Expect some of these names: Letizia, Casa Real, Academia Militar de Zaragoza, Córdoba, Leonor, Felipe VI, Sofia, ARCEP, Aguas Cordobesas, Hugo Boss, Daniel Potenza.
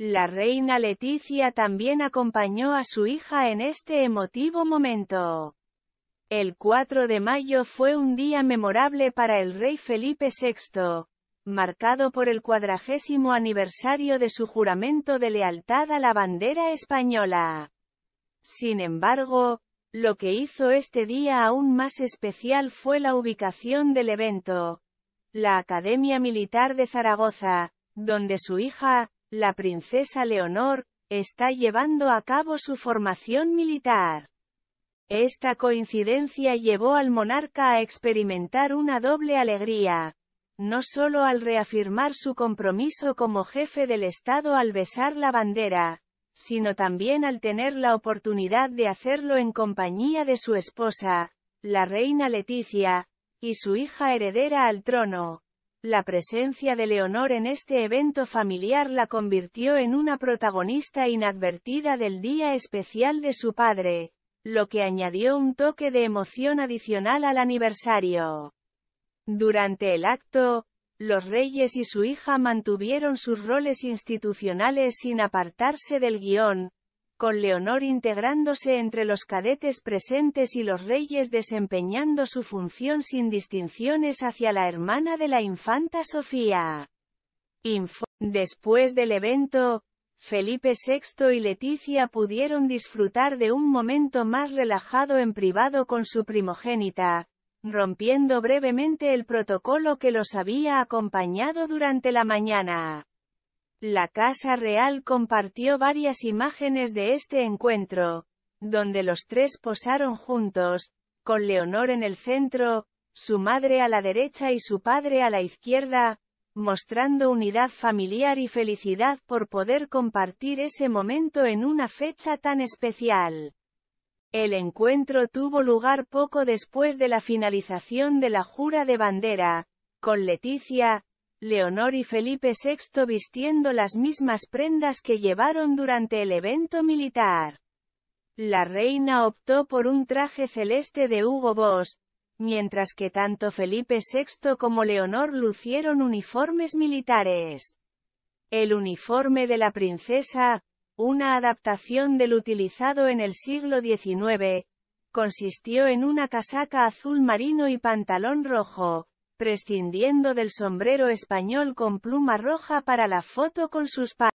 La reina Letizia también acompañó a su hija en este emotivo momento. El 4 de mayo fue un día memorable para el rey Felipe VI, marcado por el 40º aniversario de su juramento de lealtad a la bandera española. Sin embargo, lo que hizo este día aún más especial fue la ubicación del evento, la Academia Militar de Zaragoza, donde su hija, la princesa Leonor, está llevando a cabo su formación militar. Esta coincidencia llevó al monarca a experimentar una doble alegría, no solo al reafirmar su compromiso como jefe del Estado al besar la bandera, sino también al tener la oportunidad de hacerlo en compañía de su esposa, la reina Letizia, y su hija heredera al trono. La presencia de Leonor en este evento familiar la convirtió en una protagonista inadvertida del día especial de su padre, lo que añadió un toque de emoción adicional al aniversario. Durante el acto, los reyes y su hija mantuvieron sus roles institucionales sin apartarse del guión, con Leonor integrándose entre los cadetes presentes y los reyes desempeñando su función sin distinciones hacia la hermana de la infanta Sofía. Después del evento, Felipe VI y Letizia pudieron disfrutar de un momento más relajado en privado con su primogénita, rompiendo brevemente el protocolo que los había acompañado durante la mañana. La Casa Real compartió varias imágenes de este encuentro, donde los tres posaron juntos, con Leonor en el centro, su madre a la derecha y su padre a la izquierda, mostrando unidad familiar y felicidad por poder compartir ese momento en una fecha tan especial. El encuentro tuvo lugar poco después de la finalización de la jura de bandera, con Letizia, Leonor y Felipe VI vistiendo las mismas prendas que llevaron durante el evento militar. La reina optó por un traje celeste de Hugo Boss, mientras que tanto Felipe VI como Leonor lucieron uniformes militares. El uniforme de la princesa, una adaptación del utilizado en el siglo XIX, consistió en una casaca azul marino y pantalón rojo, prescindiendo del sombrero español con pluma roja para la foto con sus padres.